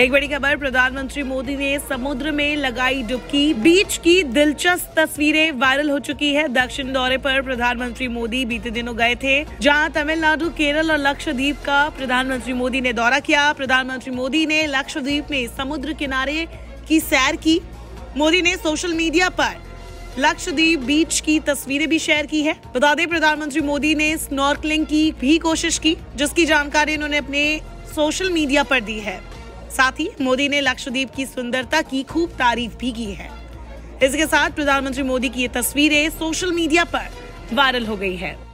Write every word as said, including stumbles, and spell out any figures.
एक बड़ी खबर, प्रधानमंत्री मोदी ने समुद्र में लगाई डुबकी, बीच की दिलचस्प तस्वीरें वायरल हो चुकी है। दक्षिण दौरे पर प्रधानमंत्री मोदी बीते दिनों गए थे, जहां तमिलनाडु, केरल और लक्षद्वीप का प्रधानमंत्री मोदी ने दौरा किया। प्रधानमंत्री मोदी ने लक्षद्वीप में समुद्र किनारे की सैर की। मोदी ने सोशल मीडिया पर लक्षद्वीप बीच की तस्वीरें भी शेयर की है। बता दें, प्रधानमंत्री मोदी ने स्नॉर्कलिंग की भी कोशिश की, जिसकी जानकारी उन्होंने अपने सोशल मीडिया पर दी है। साथ ही मोदी ने लक्षद्वीप की सुंदरता की खूब तारीफ भी की है। इसके साथ प्रधानमंत्री मोदी की ये तस्वीरें सोशल मीडिया पर वायरल हो गई है।